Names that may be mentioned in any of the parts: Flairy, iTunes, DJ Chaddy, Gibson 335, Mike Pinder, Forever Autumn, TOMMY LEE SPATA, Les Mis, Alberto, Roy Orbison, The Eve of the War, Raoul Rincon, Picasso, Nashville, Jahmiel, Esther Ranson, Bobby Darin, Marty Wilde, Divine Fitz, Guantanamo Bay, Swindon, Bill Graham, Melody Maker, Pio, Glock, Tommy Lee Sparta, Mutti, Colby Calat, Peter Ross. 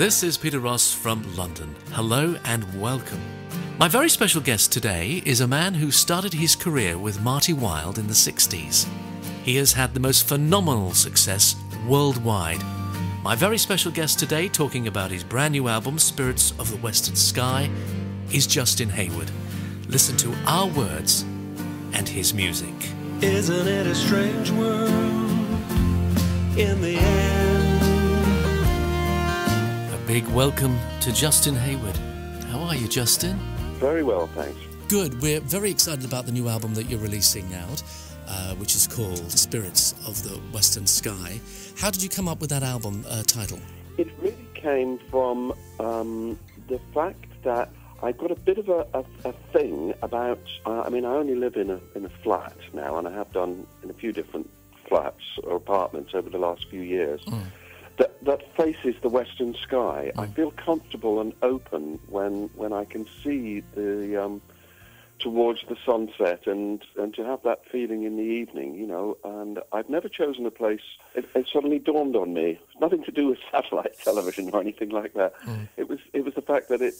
This is Peter Ross from London. Hello and welcome. My very special guest today is a man who started his career with Marty Wilde in the 60s. He has had the most phenomenal success worldwide. My very special guest today, talking about his brand new album, Spirits of the Western Sky, is Justin Hayward. Listen to our words and his music. Isn't it a strange world in the end? A big welcome to Justin Hayward. How are you, Justin? Very well, thanks. Good. We're very excited about the new album that you're releasing out, which is called Spirits of the Western Sky. How did you come up with that album title? It really came from the fact that I got a bit of a thing about, I mean, I only live in a flat now, and I have done in a few different flats or apartments over the last few years, that faces the western sky. I feel comfortable and open when I can see the towards the sunset, and to have that feeling in the evening, you know. And I've never chosen a place. It suddenly dawned on me. It's nothing to do with satellite television or anything like that. It was the fact that it.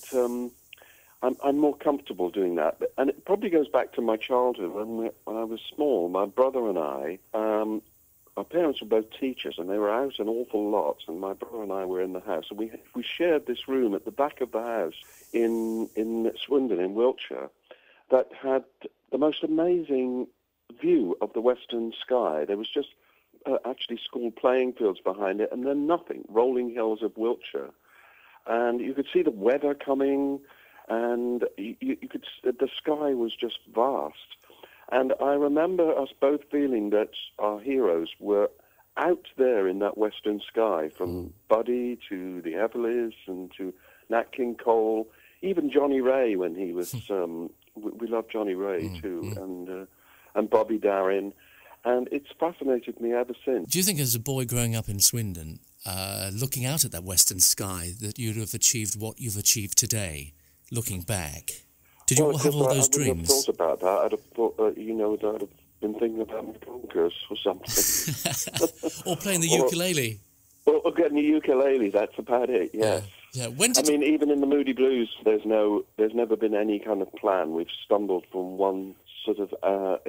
I'm more comfortable doing that, and it probably goes back to my childhood when I was small. My brother and I, our parents were both teachers, and they were out an awful lot. And my brother and I were in the house, and we shared this room at the back of the house in Swindon, in Wiltshire, that had the most amazing view of the western sky. There was just actually school playing fields behind it, and then nothing, rolling hills of Wiltshire, and you could see the weather coming. And you could, the sky was just vast. And I remember us both feeling that our heroes were out there in that western sky, from Buddy to the Everleys and to Nat King Cole, even Johnny Ray when he was... we love Johnny Ray, too, and Bobby Darin. And it's fascinated me ever since. Do you think as a boy growing up in Swindon, looking out at that western sky, that you'd have achieved what you've achieved today? Looking back, did you have all those dreams? I would have thought about that. I'd have thought, you know, I'd have been thinking about my conkers or something. Or playing the ukulele. Or getting the ukulele, that's about it, yes. Yeah. When did I mean, even in the Moody Blues, there's never been any kind of plan. We've stumbled from one sort of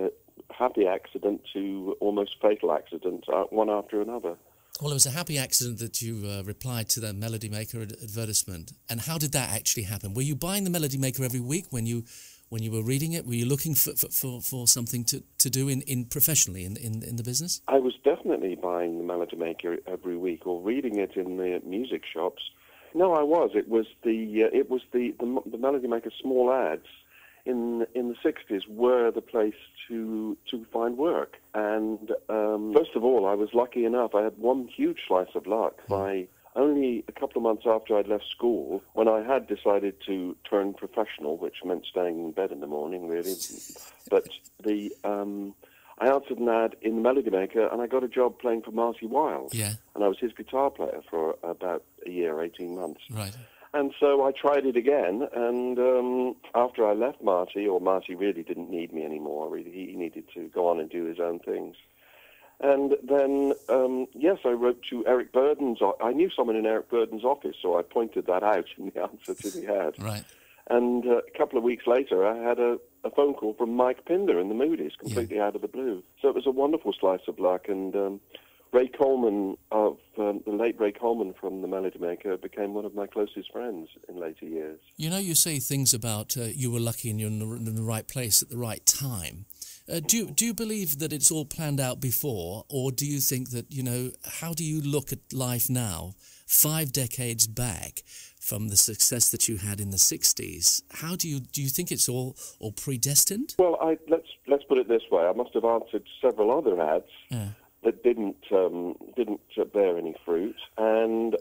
happy accident to almost fatal accident, one after another. Well, it was a happy accident that you replied to the Melody Maker advertisement. And how did that actually happen? Were you buying the Melody Maker every week when you were reading it? Were you looking for something to do in professionally in the business? I was definitely buying the Melody Maker every week or reading it in the music shops. No, I was. It was the Melody Maker small ads in the 60s were the place to find work. And first of all, I was lucky enough. I had one huge slice of luck. By only a couple of months after I'd left school, when I had decided to turn professional, which meant staying in bed in the morning, really. But I answered an ad in the Melody Maker, and I got a job playing for Marty Wilde. Yeah. And I was his guitar player for about a year, 18 months. Right. And so I tried it again, and after I left Marty, or Marty really didn't need me anymore, really, he needed to go on and do his own things. And then, yes, I wrote to Eric Burdon's, I knew someone in Eric Burdon's office, so I pointed that out in the answer to the ad. Right. And a couple of weeks later, I had a phone call from Mike Pinder in the Moody's, completely out of the blue. So it was a wonderful slice of luck, and... Ray Coleman, the late Ray Coleman from the Melody Maker, became one of my closest friends in later years. You know, you say things about you were lucky and you're in the right place at the right time. Do you believe that it's all planned out before, or do you think that, you know, how do you look at life now, 5 decades back from the success that you had in the 60s? How do you think it's all predestined? Well, let's put it this way. I must have answered several other ads. Yeah. That didn't bear any fruit, and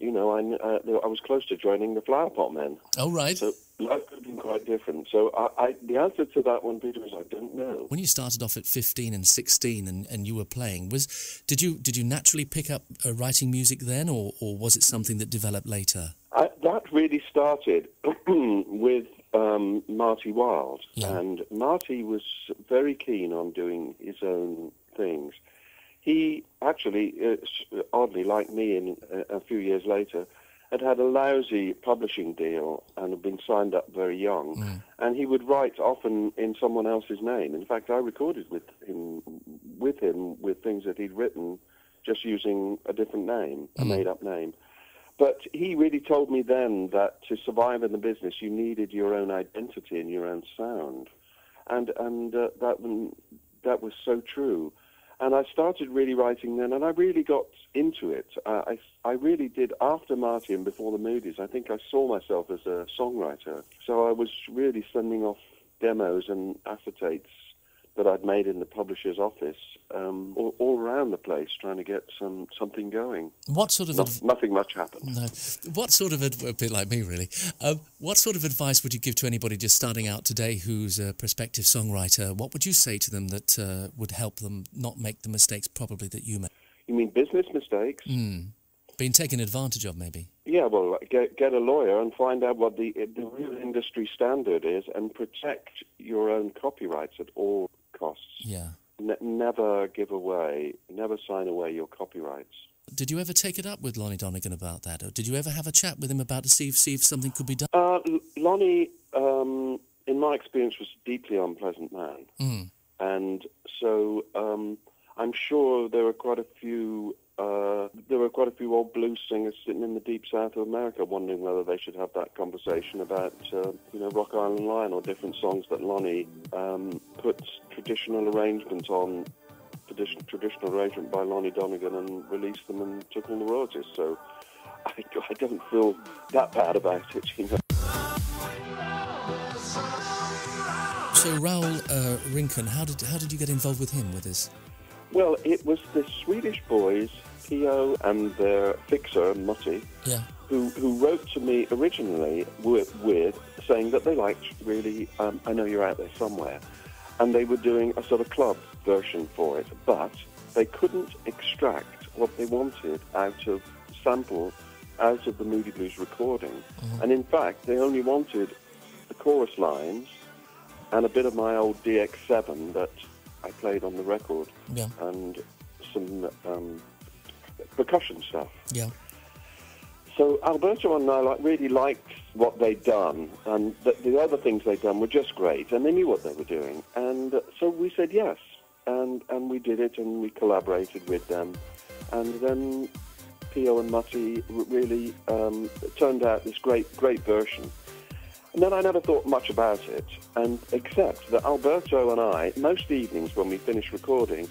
you know, I was close to joining the Flowerpot Men. Oh right. So life could have been quite different. So the answer to that one, Peter, is I don't know. When you started off at 15 and 16, and you were playing, did you naturally pick up writing music then, or was it something that developed later? That really started with Marty Wilde, and Marty was very keen on doing his own things. He actually, oddly, like me, a few years later, had had a lousy publishing deal and had been signed up very young, and he would write often in someone else's name. In fact, I recorded with him with things that he'd written, just using a different name, a made-up name. But he really told me then that to survive in the business, you needed your own identity and your own sound, and that was so true. And I started really writing then, and I really got into it. I really did, after Marty and before the Moody's, I think I saw myself as a songwriter. So I was really sending off demos and acetates that I'd made in the publisher's office all around the place, trying to get something going. What sort of nothing much happened. No. What sort of a bit like me, really? What sort of advice would you give to anybody just starting out today who's a prospective songwriter? What would you say to them that would help them not make the mistakes probably that you made? You mean business mistakes? Being taken advantage of, maybe. Yeah, well, get a lawyer and find out what the real industry standard is, and protect your own copyrights at all costs. Yeah. Never give away, never sign away your copyrights. Did you ever take it up with Lonnie Donegan about that, or did you ever have a chat with him about to see if something could be done? Lonnie, in my experience, was a deeply unpleasant man, and so I'm sure there were quite a few old blues singers sitting in the deep south of America wondering whether they should have that conversation about, Rock Island Line or different songs that Lonnie put traditional arrangements on, traditional arrangement by Lonnie Donegan, and released them and took all the royalties. So I don't feel that bad about it, you know. So Raoul Rincon, how did you get involved with him, with this? Well, it was the Swedish boys, Pio and their fixer, Mutti, who wrote to me originally with saying that they liked really, I Know You're Out There Somewhere, and they were doing a sort of club version for it, but they couldn't extract what they wanted out of the Moody Blues recording. And in fact, they only wanted the chorus lines and a bit of my old DX7 that I played on the record, and some percussion stuff. Yeah. So Alberto and I really liked what they'd done, and the other things they'd done were just great, and they knew what they were doing. And so we said yes, and we did it, and we collaborated with them. And then Pio and Mutti really turned out this great, great version. And then I never thought much about it, and except that Alberto and I, most evenings when we finished recording,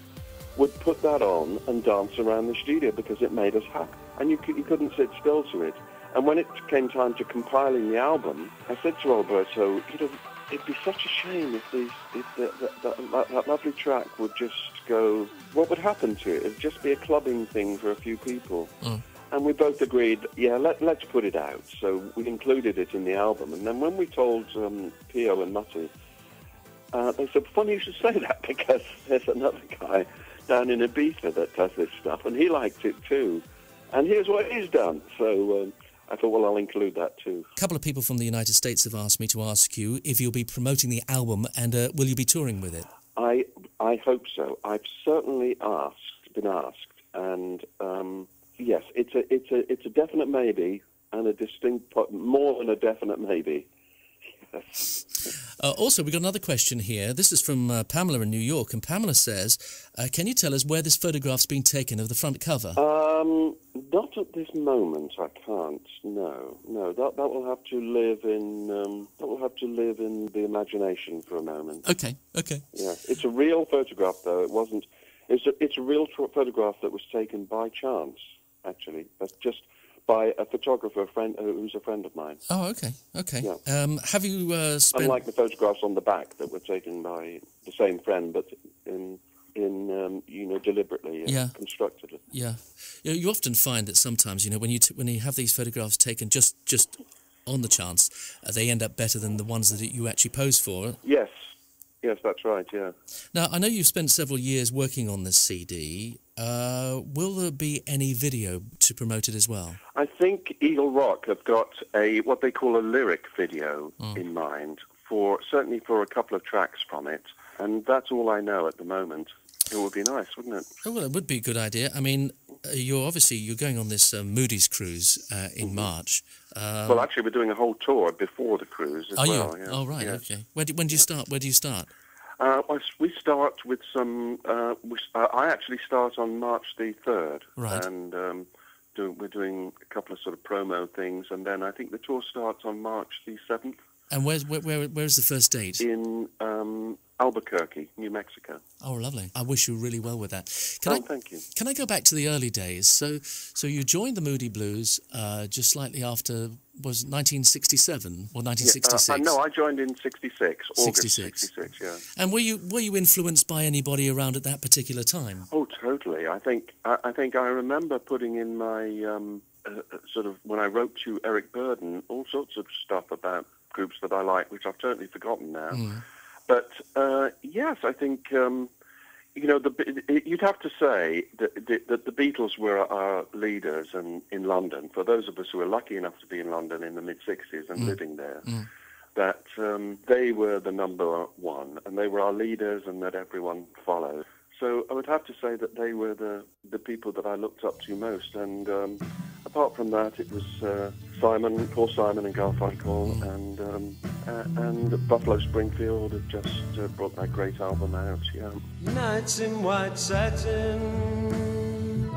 would put that on and dance around the studio because it made us happy. And you couldn't sit still to it. And when it came time to compiling the album, I said to Alberto, it'd be such a shame if that lovely track would just go, what would happen to it? It'd just be a clubbing thing for a few people. And we both agreed, yeah, let's put it out. So we included it in the album. And then when we told Pio and Mutti, they said, funny you should say that, because there's another guy down in Ibiza that does this stuff, and he liked it too. And here's what he's done. So I thought, well, I'll include that too. A couple of people from the United States have asked me to ask you if you'll be promoting the album, and will you be touring with it? I hope so. I've certainly been asked, and... yes, it's a definite maybe, and a distinct more than a definite maybe. Yes. Also, we've got another question here. This is from Pamela in New York, and Pamela says, "Can you tell us where this photograph's been taken of the front cover?" Not at this moment, I can't. No. That will have to live in the imagination for a moment. Okay. Yeah, it's a real photograph, though. It wasn't. It's a real photograph that was taken by chance, actually, just by a photographer who's a friend of mine. Oh, okay. Yeah. Have you spent... Unlike the photographs on the back that were taken by the same friend, but deliberately and constructed. Yeah. You often find that sometimes, when you have these photographs taken just on the chance, they end up better than the ones that you actually pose for. Yes, that's right, yeah. Now, I know you've spent several years working on this CD. Will there be any video to promote it as well? I think Eagle Rock have got what they call a lyric video in mind, certainly for a couple of tracks from it, and that's all I know at the moment. It would be nice, wouldn't it? Oh, well, it would be a good idea. I mean, you're obviously going on this Moody's cruise in March. Well, actually, we're doing a whole tour before the cruise as well. Yeah. Oh, right, yeah. Okay. When do you start? Where do you start? We start with some... I actually start on March the 3rd. Right. And we're doing a couple of sort of promo things, and then I think the tour starts on March the 7th. And where's the first date? In Albuquerque, New Mexico. Oh, lovely. I wish you really well with that. Thank you. Can I go back to the early days? So you joined the Moody Blues just slightly after, was 1967 or 1966? No, I joined in 66, August 66, yeah. And were you influenced by anybody around at that particular time? Oh, totally. I think I remember putting in my, sort of, when I wrote to Eric Burdon, all sorts of stuff about groups that I like, which I've totally forgotten now. Mm. But, yes, I think, you know, you'd have to say that the Beatles were our leaders in London, for those of us who were lucky enough to be in London in the mid-60s and living there, that they were the number one, and they were our leaders, and that everyone followed. So I would have to say that they were the people that I looked up to most, and apart from that, it was Paul Simon and Garfunkel, and Buffalo Springfield had just brought that great album out. Yeah. Nights in white satin.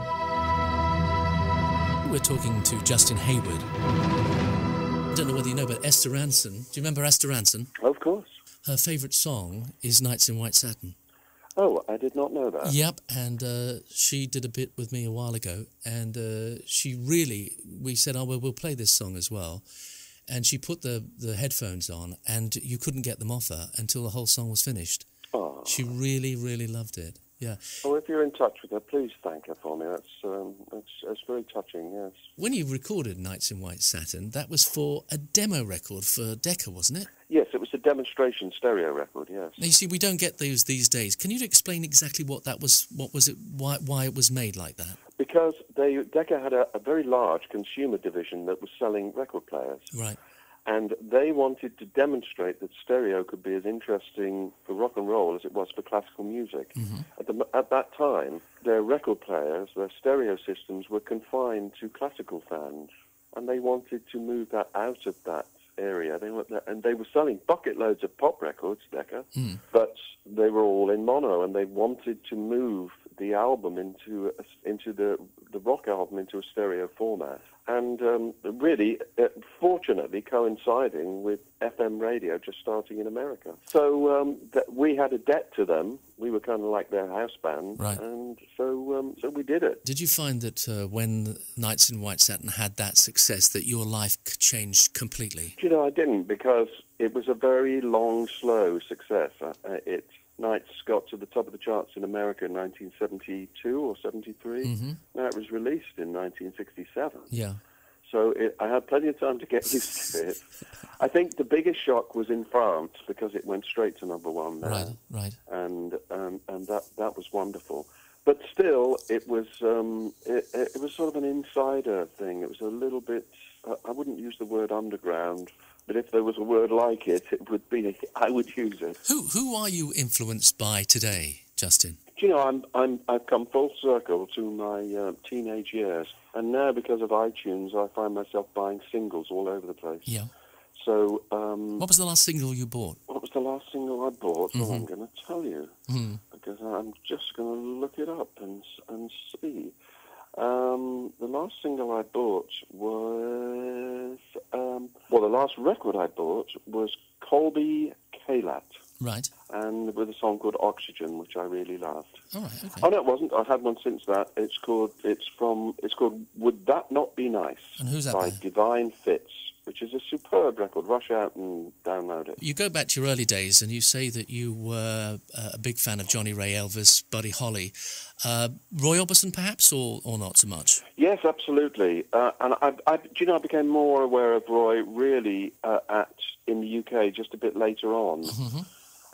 We're talking to Justin Hayward. I don't know whether you know, but Esther Ranson. Do you remember Esther Ranson? Of course. Her favourite song is "Nights in White Satin." Oh, I did not know that. Yep, and she did a bit with me a while ago, and we said, oh, well, we'll play this song as well, and she put the headphones on, and you couldn't get them off her until the whole song was finished. Oh. She really, really loved it, yeah. Oh, if you're in touch with her, please thank her for me. That's very touching, yes. When you recorded Nights in White Satin, that was for a demo record for Decca, wasn't it? Yes, it was a demonstration stereo record. Yes. Now, you see, we don't get those these days. Can you explain exactly what that was? What was it? Why it was made like that? Because Decca had a very large consumer division that was selling record players. Right. And they wanted to demonstrate that stereo could be as interesting for rock and roll as it was for classical music. Mm-hmm. At that time, their record players, their stereo systems, were confined to classical fans, and they wanted to move that out of that area. They went there, and they were selling bucket loads of pop records, Decca, but they were all in mono, and they wanted to move the album into the rock album into a stereo format. And really, fortunately, coinciding with FM radio just starting in America. So we had a debt to them. We were kind of like their house band, right. And so we did it. Did you find that when Nights in White Satin had that success, that your life changed completely? You know, I didn't, because it was a very long, slow success. Nights got to the top of the charts in America in 1972 or 73. Mm-hmm. Now it was released in 1967. Yeah. So I had plenty of time to get used to it. I think the biggest shock was in France, because it went straight to number one there. Right, right. And that was wonderful. But still, it was it was sort of an insider thing. It was a little bit. I wouldn't use the word underground. But if there was a word like it, it would be. I would use it. Who are you influenced by today, Justin? Do you know, I've come full circle to my teenage years, and now because of iTunes, I find myself buying singles all over the place. Yeah. So. What was the last single you bought? What was the last single I bought? Mm-hmm. Well, I'm going to tell you because I'm just going to look it up and see. The last single I bought was, the last record I bought was Colby Calat. Right. And with a song called Oxygen, which I really loved. Oh, right, okay. Oh, no, it wasn't. I've had one since that. It's called Would That Not Be Nice? And who's that by? Divine Fitz, which is a superb record. Rush out and download it. You go back to your early days and you say that you were a big fan of Johnny Ray, Elvis, Buddy Holly. Roy Orbison, perhaps, or not so much? Yes, absolutely. And I became more aware of Roy really in the UK just a bit later on. Mm-hmm.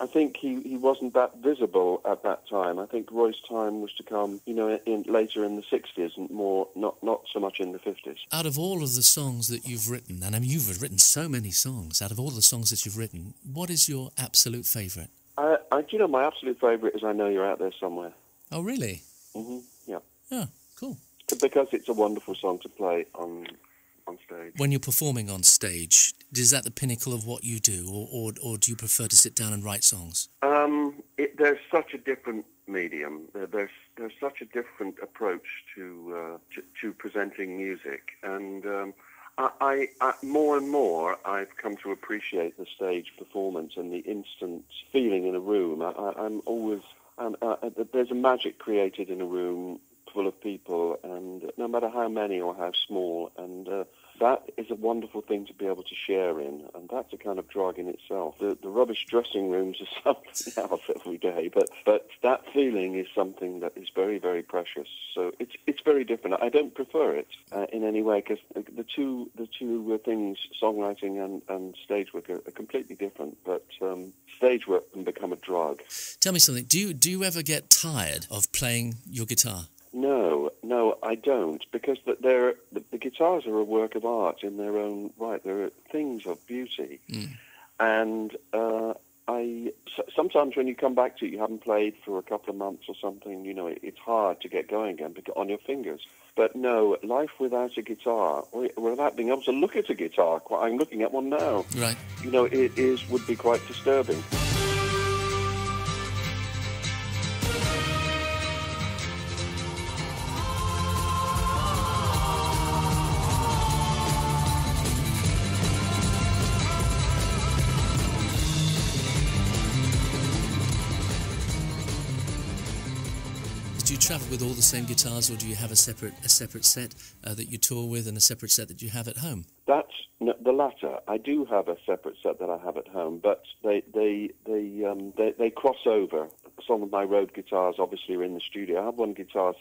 I think he wasn't that visible at that time. I think Roy's time was to come, you know, later in the 60s and more, not so much in the 50s. Out of all of the songs that you've written, and I mean, you've written so many songs, out of all the songs that you've written, what is your absolute favourite? You know, my absolute favourite is I Know You're Out There Somewhere. Oh, really? Mm-hmm, yeah. Yeah, cool. because it's a wonderful song to play on stage. When you're performing on stage, is that the pinnacle of what you do, or do you prefer to sit down and write songs? There's such a different medium. There's such a different approach to presenting music, and I more and more I've come to appreciate the stage performance and the instant feeling in a room. There's a magic created in a room full of people, and no matter how many or how small, and that is a wonderful thing to be able to share in, and that's a kind of drug in itself. The rubbish dressing rooms are something else every day, but that feeling is something that is very, very precious. So it's very different. I don't prefer it in any way, because the two things, songwriting and stage work, are completely different. But stage work can become a drug. Tell me something. Do you ever get tired of playing your guitar? No, I don't, because the guitars are a work of art in their own right. They're things of beauty, and sometimes when you come back to it, you haven't played for a couple of months or something. You know, it's hard to get going again on your fingers. But no, life without a guitar, or without being able to look at a guitar, I'm looking at one now. Right. You know, would be quite disturbing. Travel with all the same guitars, or do you have a separate set that you tour with and a separate set that you have at home? No, the latter. I do have a separate set that I have at home, but they cross over. Some of my road guitars obviously are in the studio. I have one guitar I've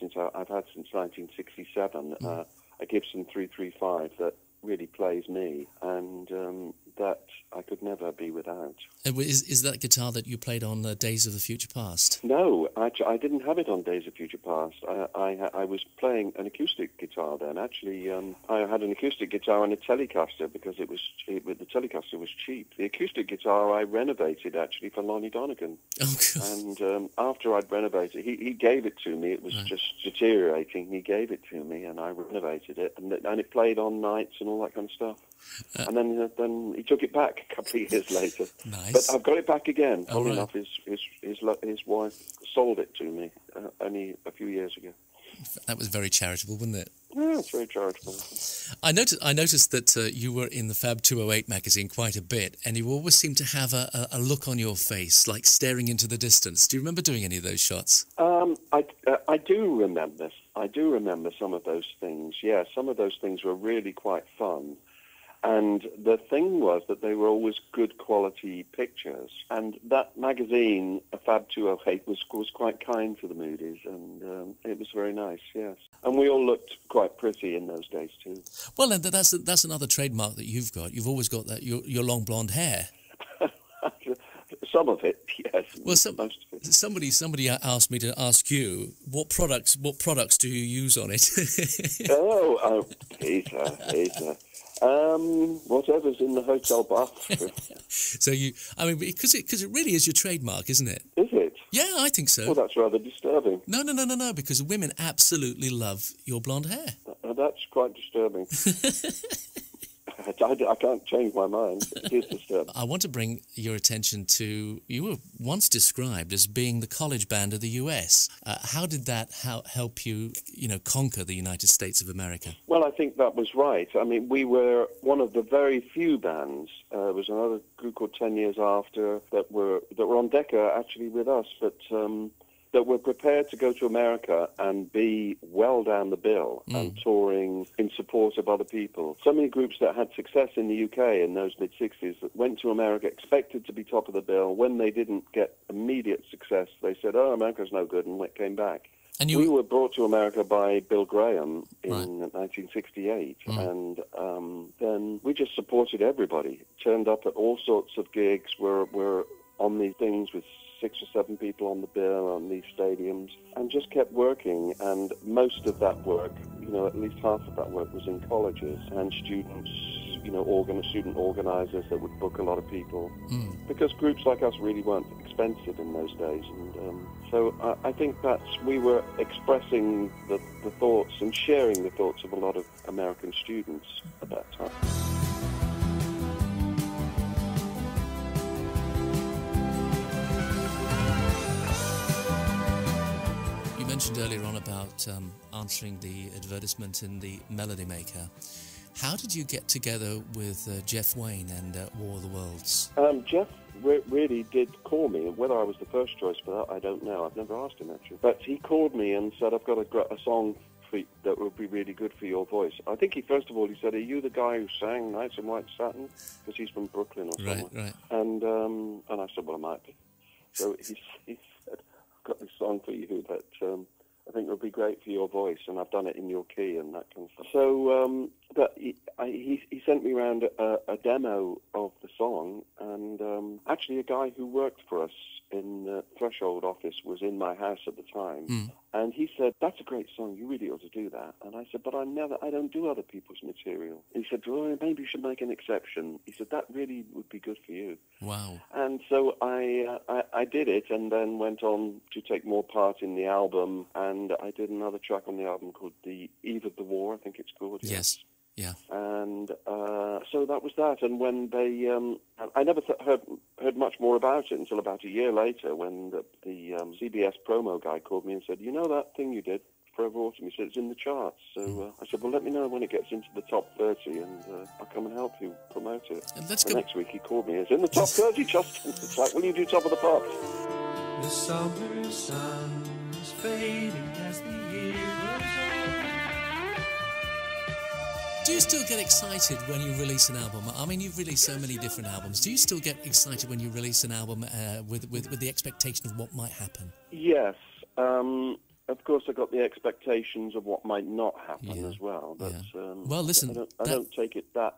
had since 1967, a Gibson 335 that really plays me, and that I could never be without. Is that guitar that you played on Days of the Future Past? No, I didn't have it on Days of Future Past. I was playing an acoustic guitar then. Actually, I had an acoustic guitar and a Telecaster because the Telecaster was cheap. The acoustic guitar I renovated actually for Lonnie Donegan. Oh, God. And after I'd renovated, he gave it to me. It was just deteriorating. He gave it to me, and I renovated it, and it played on nights and all that kind of stuff. And then he took it back a couple of years later. Nice. But I've got it back again. Funnily enough, his wife sold it to me only a few years ago. That was very charitable, wasn't it? Yeah, it's very charitable. I noticed that you were in the Fab 208 magazine quite a bit, and you always seemed to have a look on your face, like staring into the distance. Do you remember doing any of those shots? I do remember. I do remember some of those things. Yeah, some of those things were really quite fun. And the thing was that they were always good quality pictures. And that magazine, Fab 208, was quite kind to the Moody's, and it was very nice, yes. And we all looked quite pretty in those days too. Well, and that's another trademark that you've got. You've always got that your long blonde hair. Some of it, yes. Well, most of it. Somebody asked me to ask you what products do you use on it? Oh, Peter. Whatever's in the hotel bathroom. So because it really is your trademark, isn't it? Is it? Yeah, I think so. Well, that's rather disturbing. No, because women absolutely love your blonde hair. That's quite disturbing. I can't change my mind. It is disturbing. I want to bring your attention to, you were once described as being the college band of the US. How did that help you, conquer the United States of America? Well, I think that was right. I mean, we were one of the very few bands. There was another group called 10 Years After that were on Decca actually with us, but that were prepared to go to America and be well down the bill and touring in support of other people. So many groups that had success in the UK in those mid-60s that went to America expected to be top of the bill. When they didn't get immediate success, they said, oh, America's no good, and came back. And we were brought to America by Bill Graham in 1968, and then we just supported everybody, turned up at all sorts of gigs, were on these things with 6 or 7 people on the bill on these stadiums, and just kept working. And most of that work, at least half of that work was in colleges and students you know, student organizers that would book a lot of people, because groups like us really weren't expensive in those days. And so I think that's, we were expressing the thoughts and sharing the thoughts of a lot of American students at that time. Earlier on about answering the advertisement in the Melody Maker. How did you get together with Jeff Wayne and War of the Worlds? Jeff really did call me. Whether I was the first choice for that, I don't know. I've never asked him, actually. But he called me and said, I've got a song for you that would be really good for your voice. I think he, first of all, he said, are you the guy who sang Nights in White Satin? Because he's from Brooklyn or something. Right, right. And I said, well, I might be. So he said, I've got this song for you that... I think it would be great for your voice, and I've done it in your key and that kind of stuff. So he sent me around a demo of the song, and actually a guy who worked for us in the Threshold office was in my house at the time, and he said, that's a great song, you really ought to do that. And I said, but I don't do other people's material. And he said, well, maybe you should make an exception. He said, that really would be good for you. Wow. And so I did it, and then went on to take more part in the album, and I did another track on the album called The Eve of the War, I think it's called. Yes. Yeah. And so that was that. And when they... I never heard much more about it until about a year later when the CBS promo guy called me and said, you know that thing you did, Forever Autumn? He said, it's in the charts. So I said, well, let me know when it gets into the top 30 and I'll come and help you promote it. And next week he called me and said, it's in the top 30, Justin. It's like, will you do Top of the Pops? The summer sun is fading as the year goes on. Do you still get excited when you release an album? I mean, you've released so many different albums. Do you still get excited when you release an album with the expectation of what might happen? Yes. Of course, I got the expectations of what might not happen as well. But, well, listen... I don't take it that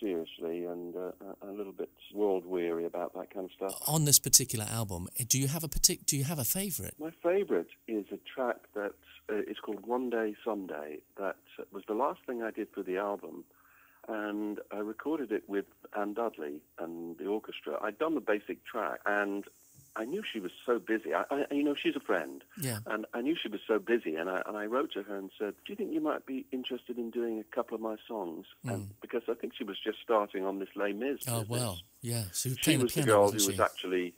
seriously, and a little bit world-weary about that kind of stuff. On this particular album, do you have a favourite? My favourite is a track that... It's called One Day Someday. That was the last thing I did for the album, and I recorded it with Anne Dudley and the orchestra. I'd done the basic track, and I knew she was so busy. I you know, she's a friend, and I knew she was so busy, and I wrote to her and said, do you think you might be interested in doing a couple of my songs? And because I think she was just starting on this Les Mis. Oh, well, yeah. So she was the girl who was actually...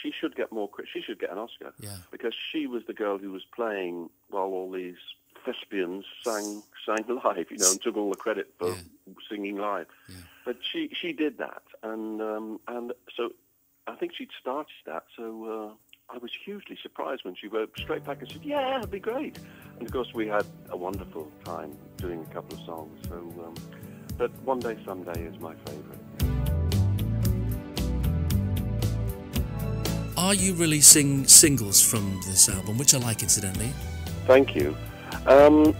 She should get more. She should get an Oscar because she was the girl who was playing while all these thespians sang live, you know, and took all the credit for singing live. Yeah. But she did that, and so I think she'd started that. So I was hugely surprised when she wrote straight back and said, "Yeah, it'd be great." And of course, we had a wonderful time doing a couple of songs. So, but One Day Someday is my favourite. Are you releasing singles from this album, which I like, incidentally? Thank you. The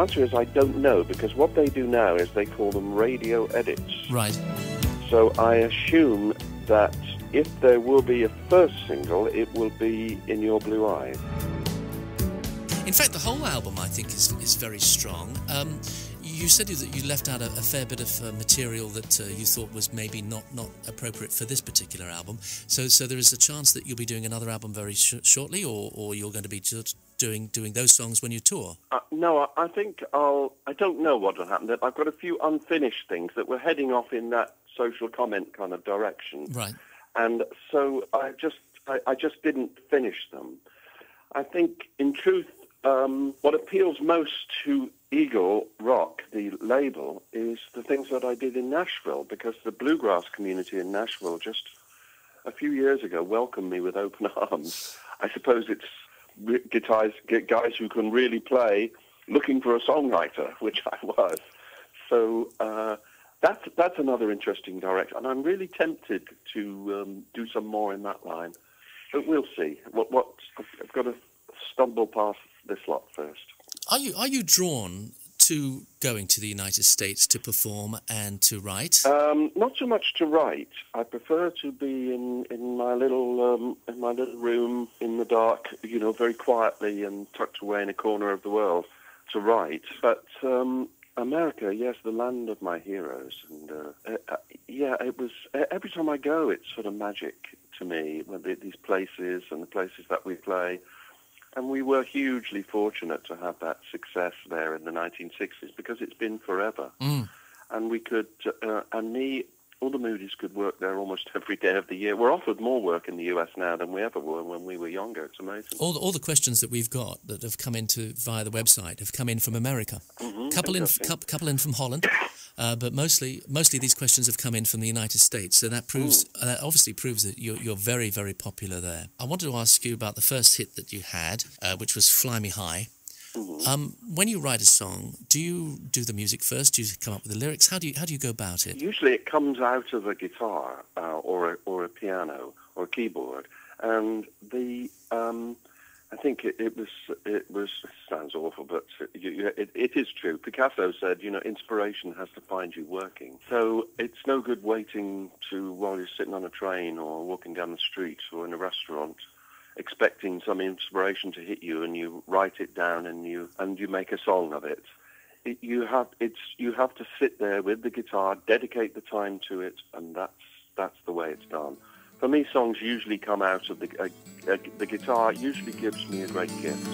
answer is I don't know, because what they do now is they call them radio edits. Right. So I assume that if there will be a first single, it will be In Your Blue Eyes. In fact, the whole album, I think, is very strong. You said that you left out a fair bit of material that you thought was maybe not appropriate for this particular album. So there is a chance that you'll be doing another album very shortly, or you're going to be just doing those songs when you tour? No, I think I'll... I don't know what will happen. I've got a few unfinished things that we're heading off in that social comment kind of direction. Right. And so I just didn't finish them. I think, in truth, what appeals most to Eagle Rock, the label, is the things that I did in Nashville, because the bluegrass community in Nashville just a few years ago welcomed me with open arms. I suppose it's guys who can really play looking for a songwriter, which I was. So that's another interesting direction, and I'm really tempted to do some more in that line. But we'll see. What I've got to stumble past this lot first. Are you drawn to going to the United States to perform and to write? Not so much to write. I prefer to be in my little room in the dark, you know, very quietly and tucked away in a corner of the world to write. But America, yes, the land of my heroes. And yeah, it was, every time I go, it's sort of magic to me, these places and the places that we play. And we were hugely fortunate to have that success there in the 1960s, because it's been forever. Mm. And we could, and me, all the Moody's could work there almost every day of the year. We're offered more work in the US now than we ever were when we were younger. It's amazing. All the questions that we've got that have come into via the website have come in from America. Mm-hmm. Couple in from Holland. But mostly these questions have come in from the United States, so that proves, that obviously proves that you're very, very popular there. I wanted to ask you about the first hit that you had, which was "Fly Me High." Mm-hmm. When you write a song, do you do the music first? Do you come up with the lyrics? How do you go about it? Usually, it comes out of a guitar or a piano or a keyboard, and the. I think it was sounds awful, but it is true. Picasso said, you know, inspiration has to find you working. So it's no good waiting to while you're sitting on a train or walking down the street or in a restaurant, expecting some inspiration to hit you, and you write it down and you make a song of it. You have to sit there with the guitar, dedicate the time to it, and that's the way it's done. For me, songs usually come out of the guitar. Usually gives me a great gift.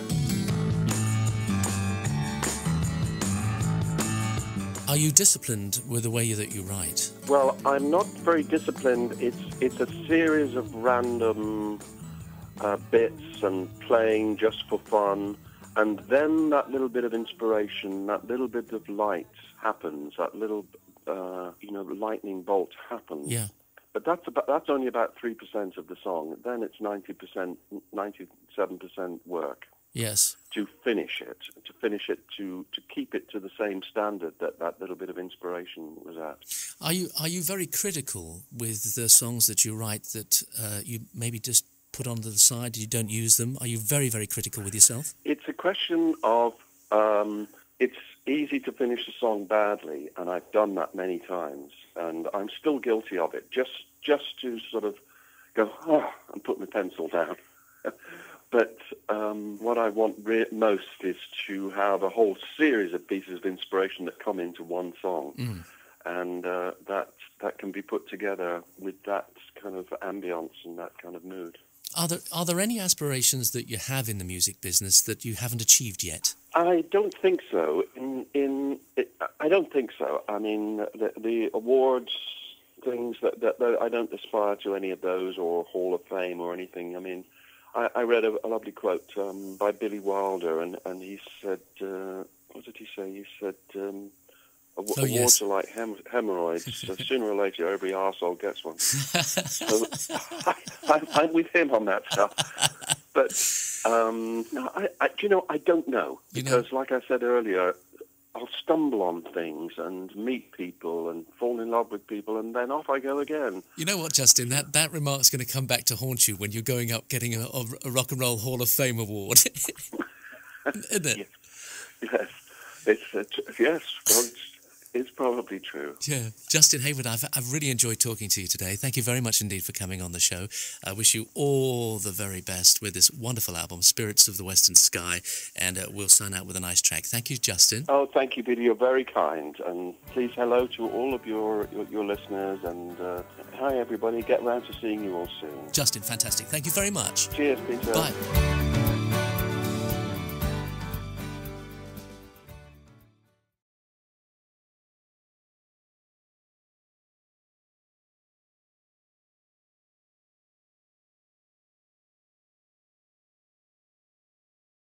Are you disciplined with the way that you write? Well, I'm not very disciplined. It's a series of random bits and playing just for fun, and then that little bit of inspiration, that little bit of light happens. That little lightning bolt happens. Yeah. But that's only about 3% of the song. Then it's 90%, 97% work. Yes. To finish it, to keep it to the same standard that little bit of inspiration was at. Are you very critical with the songs that you write that you maybe just put onto the side? You don't use them. Are you very, very critical with yourself? It's a question of it's easy to finish a song badly, and I've done that many times, and I'm still guilty of it, just to sort of go, oh, and put my pencil down. But what I want most is to have a whole series of pieces of inspiration that come into one song, and that can be put together with that kind of ambience and that kind of mood. Are there any aspirations that you have in the music business that you haven't achieved yet? I don't think so. I don't think so. I mean, the awards, things that I don't aspire to any of those, or Hall of Fame or anything. I mean, I read a lovely quote by Billy Wilder, and he said, what did he say? He said, awards are like hemorrhoids. So sooner or later, every arsehole gets one. So I'm with him on that stuff. But no, I don't know, because like I said earlier, I'll stumble on things and meet people and fall in love with people, and then off I go again. You know what, Justin? That remark's going to come back to haunt you when you're going up getting a Rock and Roll Hall of Fame award, isn't it? Yes, yes. Well, it's probably true. Yeah. Justin Hayward, I've really enjoyed talking to you today. Thank you very much indeed for coming on the show. I wish you all the very best with this wonderful album, Spirits of the Western Sky, and we'll sign out with a nice track. Thank you, Justin. Oh, thank you, Peter. You're very kind. And please, hello to all of your listeners. And hi, everybody. Get round to seeing you all soon. Justin, fantastic. Thank you very much. Cheers, Peter. Bye.